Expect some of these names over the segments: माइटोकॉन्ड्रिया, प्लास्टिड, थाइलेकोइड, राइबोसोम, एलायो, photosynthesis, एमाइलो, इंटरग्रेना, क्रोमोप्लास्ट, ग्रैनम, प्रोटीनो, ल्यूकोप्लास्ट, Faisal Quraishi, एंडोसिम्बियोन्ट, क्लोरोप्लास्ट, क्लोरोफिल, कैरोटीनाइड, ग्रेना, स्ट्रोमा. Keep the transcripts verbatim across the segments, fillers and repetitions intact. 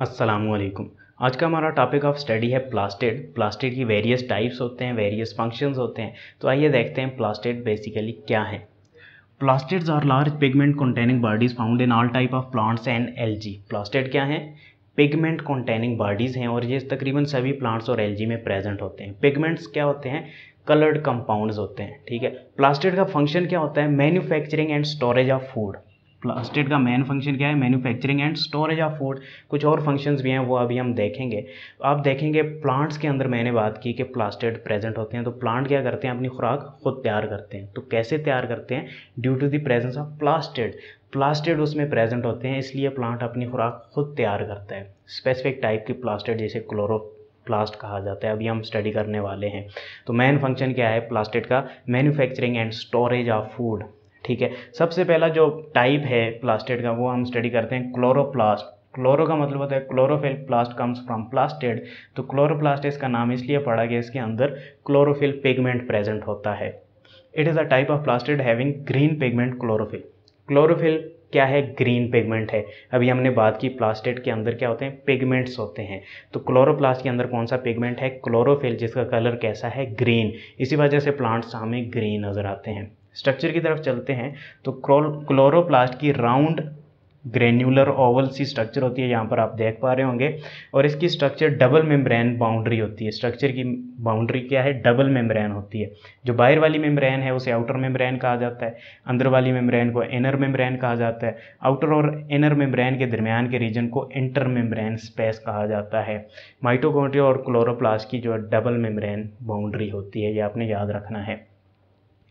अस्सलामुअलैकुम। आज का हमारा टॉपिक ऑफ स्टडी है प्लास्टिड। प्लास्टिड की वेरियस टाइप्स होते हैं, वेरियस फंक्शंस होते हैं। तो आइए देखते हैं प्लास्टिड बेसिकली क्या है। Plastids are large pigment containing bodies found in all type of plants and algae. प्लास्टिड क्या है? पिगमेंट कंटेनिंग बॉडीज़ हैं और ये तकरीबन सभी प्लांट्स और एल्जी में प्रेजेंट होते हैं। पिगमेंट्स क्या होते हैं? कलर्ड कंपाउंड्स होते हैं, ठीक है। प्लास्टिड का फंक्शन क्या होता है? Manufacturing and storage of food. प्लास्टिड का मेन फंक्शन क्या है? Manufacturing and storage of food. कुछ और फंक्शंस भी हैं, वो अभी हम देखेंगे। आप देखेंगे प्लांट्स के अंदर मैंने बात की कि प्लास्टिड प्रेजेंट होते हैं, तो प्लांट क्या करते हैं? अपनी खुराक खुद तैयार करते हैं। तो कैसे तैयार करते हैं? Due to the presence of प्लास्टिड। प्लास्टिड उसमें प्रेजेंट होते हैं, इसलिए प्लांट अपनी खुराक खुद तैयार करता है। स्पेसिफिक टाइप की प्लास्टिड जैसे क्लोरोप्लास्ट प्लास्ट कहा जाता है, अभी हम स्टडी करने वाले हैं। तो मेन फंक्शन क्या है प्लास्टिड का? Manufacturing and storage of food, ठीक है। सबसे पहला जो टाइप है प्लास्टिड का वो हम स्टडी करते हैं क्लोरोप्लास्ट। क्लोरो का मतलब होता है क्लोरोफिल, plast comes from प्लास्टिड। तो क्लोरोप्लास्ट इसका नाम इसलिए पड़ा कि इसके अंदर क्लोरोफिल पिगमेंट प्रेजेंट होता है। It is a type of प्लास्टिड having green pigment क्लोरोफिल। क्लोरोफिल क्या है? ग्रीन पिगमेंट है। अभी हमने बात की प्लास्टिड के अंदर क्या होते हैं? पिगमेंट्स होते हैं। तो क्लोरोप्लास्ट के अंदर कौन सा पिगमेंट है? क्लोरोफिल, जिसका कलर कैसा है? ग्रीन। इसी वजह से प्लांट्स हमें ग्रीन नज़र आते हैं। स्ट्रक्चर की तरफ चलते हैं तो क्लोरोप्लास्ट की राउंड ग्रेन्यूलर ओवल सी स्ट्रक्चर होती है, यहाँ पर आप देख पा रहे होंगे। और इसकी स्ट्रक्चर डबल मेम्ब्रेन बाउंड्री होती है। स्ट्रक्चर की बाउंड्री क्या है? डबल मेम्ब्रेन होती है। जो बाहर वाली मेम्ब्रेन है उसे आउटर मेम्ब्रेन कहा जाता है, अंदर वाली मेम्ब्रेन को इनर मेम्ब्रेन कहा जाता है। आउटर और इनर मेम्ब्रेन के दरमियान के रीजन को इंटर मेम्ब्रेन स्पेस कहा जाता है। माइटोकॉन्ड्रिया और क्लोरोप्लास्ट की जो डबल मेम्ब्रेन बाउंड्री होती है, ये आपने याद रखना है।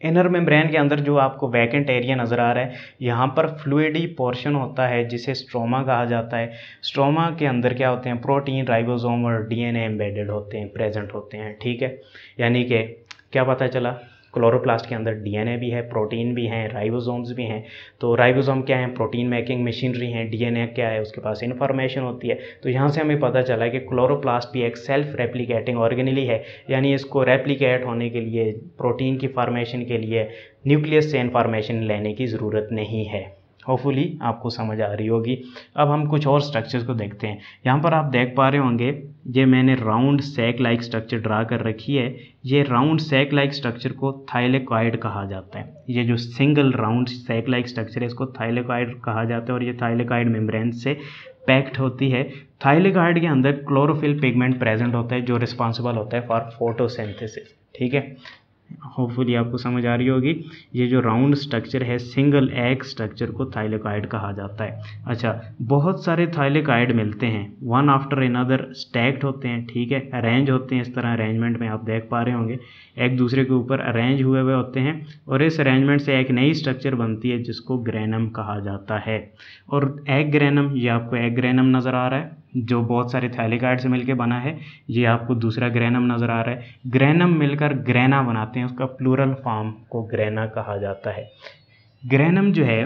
इनर मेम्ब्रेन के अंदर जो आपको वैकेंट एरिया नज़र आ रहा है, यहाँ पर फ्लूइडी पोर्शन होता है जिसे स्ट्रोमा कहा जाता है। स्ट्रोमा के अंदर क्या होते हैं? प्रोटीन, राइबोसोम और डीएनए एम्बेडेड होते हैं, प्रेजेंट होते हैं, ठीक है। यानी कि क्या पता चला? क्लोरोप्लास्ट के अंदर डीएनए भी है, प्रोटीन भी हैं, राइबोसोम्स भी हैं। तो राइबोसोम क्या है? प्रोटीन मेकिंग मशीनरी है। डीएनए क्या है? उसके पास इन्फॉर्मेशन होती है। तो यहाँ से हमें पता चला कि क्लोरोप्लास्ट भी एक सेल्फ रेप्लिकेटिंग ऑर्गेनेली है, यानी इसको रेप्लिकेट होने के लिए, प्रोटीन की फॉर्मेशन के लिए न्यूक्लियस से इन्फॉर्मेशन लेने की ज़रूरत नहीं है। होपफुली आपको समझ आ रही होगी। अब हम कुछ और स्ट्रक्चर्स को देखते हैं। यहाँ पर आप देख पा रहे होंगे ये मैंने round sac like structure draw कर रखी है। ये राउंड सैक लाइक स्ट्रक्चर को थाइलेकोइड कहा जाता है। ये जो single round sac like structure है इसको थाइलेकोइड कहा जाता है, और ये थाइलेकोइड मेम्ब्रेन से पैक्ड होती है। थाइलेकोइड के अंदर क्लोरोफिल पिगमेंट प्रेजेंट होता है जो रिस्पॉन्सिबल होता है फॉर फोटोसिंथेसिस, ठीक है। होपफुली आपको समझ आ रही होगी। ये जो राउंड स्ट्रक्चर है सिंगल एग स्ट्रक्चर को थाइलेकोइड कहा जाता है। अच्छा, बहुत सारे थाइलेकोइड मिलते हैं, वन आफ्टर अनदर स्टैक्ड होते हैं, ठीक है, अरेंज होते हैं। इस तरह अरेंजमेंट में आप देख पा रहे होंगे एक दूसरे के ऊपर अरेंज हुए हुए होते हैं, और इस अरेंजमेंट से एक नई स्ट्रक्चर बनती है जिसको ग्रैनम कहा जाता है। और एग ग्रैनम, ये आपको एग ग्रैनम नज़र आ रहा है जो बहुत सारे थाइलेकोइड से मिलकर बना है। ये आपको दूसरा ग्रैनम नज़र आ रहा है। ग्रैनम मिलकर ग्रेना बनाते हैं, उसका प्लूरल फॉर्म को ग्रेना कहा जाता है। ग्रैनम जो है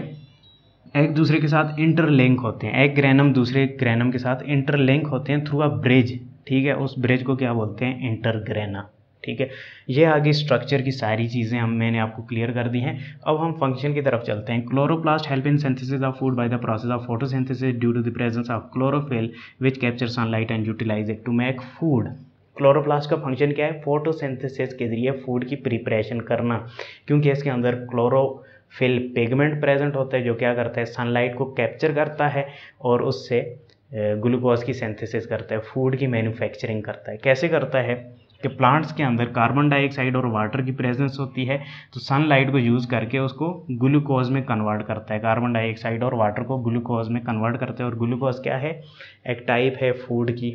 एक दूसरे के साथ इंटरलिंक होते हैं। एक ग्रैनम दूसरे ग्रैनम के साथ इंटरलिंक होते हैं थ्रू अ ब्रिज, ठीक है। उस ब्रिज को क्या बोलते हैं? इंटरग्रेना, ठीक है। ये आगे स्ट्रक्चर की सारी चीज़ें हम मैंने आपको क्लियर कर दी हैं। अब हम फंक्शन की तरफ चलते हैं। क्लोरोप्लास्ट help in synthesis of food by the process of photosynthesis due to the presence of क्लोरोफिल which capture sunlight and utilise it to make food. क्लोरोप्लास्ट का फंक्शन क्या है? फोटोसिंथेसिस के जरिए फूड की प्रिपरेशन करना, क्योंकि इसके अंदर क्लोरोफिल पिगमेंट प्रेजेंट होता है जो क्या करता है? सनलाइट को कैप्चर करता है और उससे ग्लूकोज की सिंथेसिस करता है, फूड की मैन्युफैक्चरिंग करता है। कैसे करता है कि प्लांट्स के अंदर कार्बन डाइऑक्साइड और वाटर की प्रेजेंस होती है, तो सनलाइट को यूज़ करके उसको ग्लूकोज में कन्वर्ट करता है। कार्बन डाइऑक्साइड और वाटर को ग्लूकोज में कन्वर्ट करता है, और ग्लूकोज क्या है? एक टाइप है फूड की।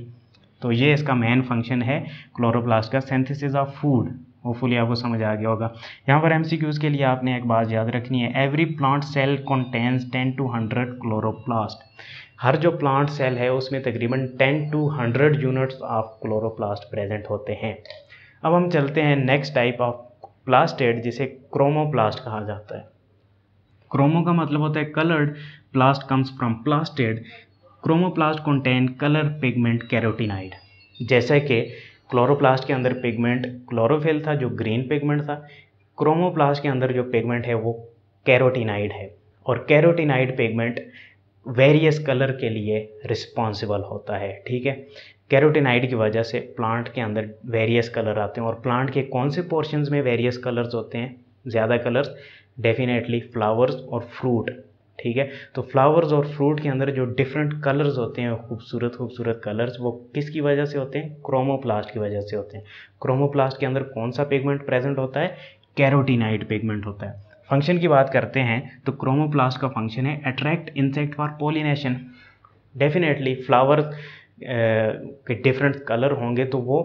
तो ये इसका मेन फंक्शन है क्लोरोप्लास्ट का, सिंथेसिस ऑफ फूड। होपफुली आपको समझ आ गया होगा। यहाँ पर एमसीक्यूज़ के लिए आपने एक बात याद रखनी है, every plant cell contains ten to hundred क्लोरोप्लास्ट। हर जो प्लांट सेल है उसमें तकरीबन ten to hundred units of क्लोरोप्लास्ट present होते हैं। अब हम चलते हैं नेक्स्ट टाइप ऑफ प्लास्टिड जिसे क्रोमोप्लास्ट कहा जाता है। क्रोमो का मतलब होता है coloured, plast comes from प्लास्टिड। क्रोमोप्लास्ट contain colour pigment कैरोटीनाइड। जैसे कि क्लोरोप्लास्ट के अंदर पिगमेंट क्लोरोफिल था जो ग्रीन पिगमेंट था, क्रोमोप्लास्ट के अंदर जो पिगमेंट है वो कैरोटीनाइड है, और कैरोटीनाइड पिगमेंट वेरियस कलर के लिए रिस्पॉन्सिबल होता है। ठीक है, कैरोटीनाइड की वजह से प्लांट के अंदर वेरियस कलर आते हैं। और प्लांट के कौन से पोर्शंस में वेरियस कलर्स होते हैं, ज़्यादा कलर्स? डेफिनेटली फ्लावर्स और फ्रूट। ठीक है, तो फ्लावर्स और फ्रूट के अंदर जो डिफरेंट कलर्स होते हैं, खूबसूरत खूबसूरत कलर्स, वो किसकी वजह से होते हैं? क्रोमोप्लास्ट की वजह से होते हैं। क्रोमोप्लास्ट के अंदर कौन सा पिगमेंट प्रेजेंट होता है? कैरोटीनाइड पिगमेंट होता है। फंक्शन की बात करते हैं तो क्रोमोप्लास्ट का फंक्शन है attract insect for pollination. Definitely flower के डिफरेंट कलर होंगे तो वो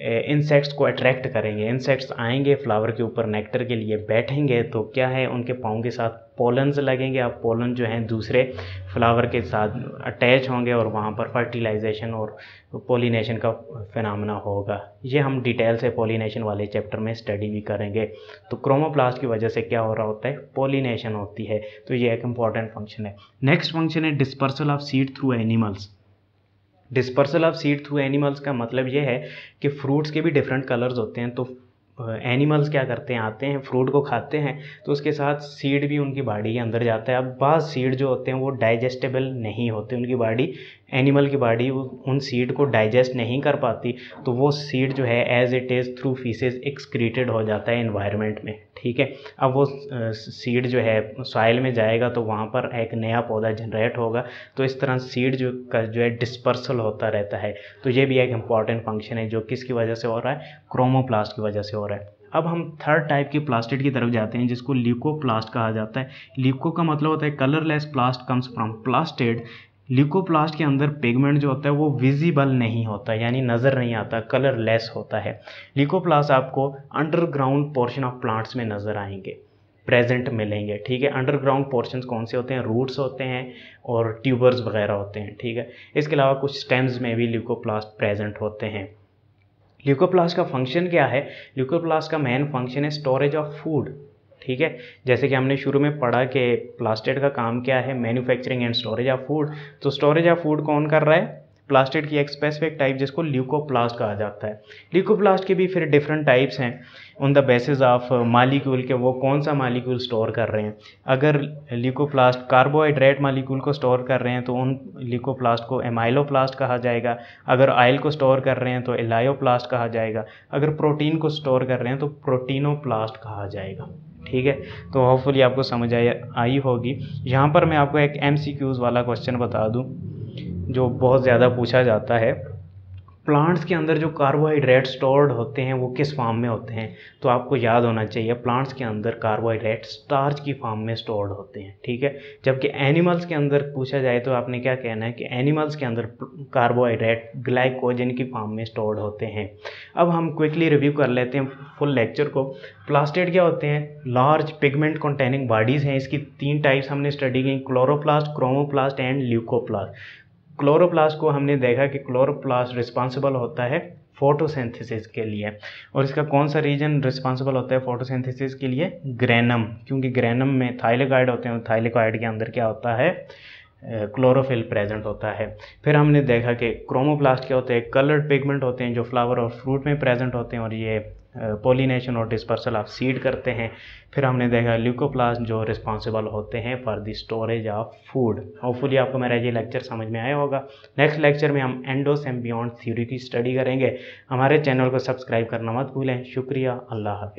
इंसेक्ट्स को अट्रैक्ट करेंगे। इंसेक्ट्स आएंगे फ्लावर के ऊपर नेक्टर के लिए, बैठेंगे तो क्या है, उनके पाँव के साथ पोलन्स लगेंगे। अब पोलन जो हैं दूसरे फ्लावर के साथ अटैच होंगे और वहाँ पर फर्टिलाइजेशन और पोलिनेशन का फिनोमेना होगा। ये हम डिटेल से पोलिनेशन वाले चैप्टर में स्टडी भी करेंगे। तो क्रोमोप्लास्ट की वजह से क्या हो रहा होता है? पोलिनेशन होती है। तो ये एक इम्पॉर्टेंट फंक्शन है। नेक्स्ट फंक्शन है dispersal of seed through animals. Dispersal of seed through animals का मतलब ये है कि फ्रूट्स के भी डिफरेंट कलर्स होते हैं। तो एनिमल्स क्या करते हैं, आते हैं फ्रूट को खाते हैं तो उसके साथ सीड भी उनकी बॉडी के अंदर जाता है। अब बाद सीड जो होते हैं वो डाइजेस्टेबल नहीं होते, उनकी बॉडी, एनिमल की बॉडी उन सीड को डाइजेस्ट नहीं कर पाती, तो वो सीड जो है as it is through faeces excreted हो जाता है एनवायरनमेंट में। ठीक है, अब वो सीड जो है सॉइल में जाएगा तो वहाँ पर एक नया पौधा जनरेट होगा। तो इस तरह सीड जो का जो है डिस्पर्सल होता रहता है। तो ये भी एक इम्पॉर्टेंट फंक्शन है जो किसकी वजह से हो रहा है? क्रोमोप्लास्ट की वजह से हो रहा है। अब हम थर्ड टाइप की प्लास्टिड की तरफ जाते हैं जिसको ल्यूकोप्लास्ट कहा जाता है। ल्यूको का मतलब होता है colourless, plast comes from प्लास्टिड। ल्यूकोप्लास्ट के अंदर पिगमेंट जो होता है वो विजिबल नहीं होता, यानी नज़र नहीं आता, कलरलेस होता है। ल्यूकोप्लास्ट आपको अंडरग्राउंड पोर्शन ऑफ प्लांट्स में नज़र आएंगे, प्रेजेंट मिलेंगे। ठीक है, अंडरग्राउंड पोर्शंस कौन से होते हैं? रूट्स होते हैं और ट्यूबर्स वगैरह होते हैं। ठीक है, इसके अलावा कुछ स्टेम्स में भी ल्यूकोप्लास्ट प्रेजेंट होते हैं। ल्यूकोप्लास्ट का फंक्शन क्या है? ल्यूकोप्लास्ट का मेन फंक्शन है स्टोरेज ऑफ फूड। ठीक है, जैसे कि हमने शुरू में पढ़ा कि प्लास्टिड का काम क्या है? Manufacturing and storage of food. तो स्टोरेज ऑफ फूड कौन कर रहा है? प्लास्टिड की एक स्पेसिफिक टाइप जिसको ल्यूकोप्लास्ट कहा जाता है। ल्यूकोप्लास्ट के भी फिर डिफरेंट टाइप्स हैं on the basis of molecule के वो कौन सा मालिक्यूल स्टोर कर रहे हैं। अगर ल्यूकोप्लास्ट कार्बोहाइड्रेट मालिक्यूल को स्टोर कर रहे हैं तो उन ल्यूकोप्लास्ट को एमाइलो प्लास्ट कहा जाएगा। अगर ऑयल को स्टोर कर रहे हैं तो एलायो प्लास्ट कहा जाएगा। अगर प्रोटीन को स्टोर कर रहे हैं तो प्रोटीनो प्लास्ट कहा जाएगा। ठीक है, तो होपफुली आपको समझ आई आई होगी। यहाँ पर मैं आपको एक एम सी क्यूज़ वाला क्वेश्चन बता दूँ जो बहुत ज़्यादा पूछा जाता है। प्लांट्स के अंदर जो कार्बोहाइड्रेट स्टोर्ड होते हैं वो किस फॉर्म में होते हैं? तो आपको याद होना चाहिए प्लांट्स के अंदर कार्बोहाइड्रेट स्टार्च की फॉर्म में स्टोर्ड होते हैं। ठीक है, जबकि एनिमल्स के अंदर पूछा जाए तो आपने क्या कहना है कि एनिमल्स के अंदर कार्बोहाइड्रेट ग्लाइकोजन की फॉर्म में स्टोर्ड होते हैं। अब हम क्विकली रिव्यू कर लेते हैं फुल लेक्चर को। प्लास्टिड क्या होते हैं? लार्ज पिगमेंट कंटेनिंग बॉडीज़ हैं। इसकी तीन टाइप्स हमने स्टडी की, क्लोरोप्लास्ट, क्रोमोप्लास्ट and ल्यूकोप्लास्ट। क्लोरोप्लास्ट को हमने देखा कि क्लोरोप्लास्ट रिस्पॉन्सिबल होता है फोटोसिंथेसिस के लिए, और इसका कौन सा रीजन रिस्पॉन्सिबल होता है फोटोसिंथेसिस के लिए? ग्रैनम, क्योंकि ग्रैनम में थाइलेकोइड होते हैं। थाइलेकोइड के अंदर क्या होता है? क्लोरोफिल प्रेजेंट होता है। फिर हमने देखा कि क्रोमोप्लास्ट क्या होते हैं? कलर्ड पिगमेंट होते हैं जो फ्लावर और फ्रूट में प्रेजेंट होते हैं और ये पोलिनेशन और डिस्पर्सल ऑफ सीड करते हैं। फिर हमने देखा ल्यूकोप्लास्ट जो रिस्पॉन्सिबल होते हैं for the storage of food. Hopefully आपको मेरा ये लेक्चर समझ में आया होगा। नेक्स्ट लेक्चर में हम एंडोसिम्बियोन्ट थ्योरी की स्टडी करेंगे। हमारे चैनल को सब्सक्राइब करना मत भूलें। शुक्रिया, अल्लाह हाफिज़।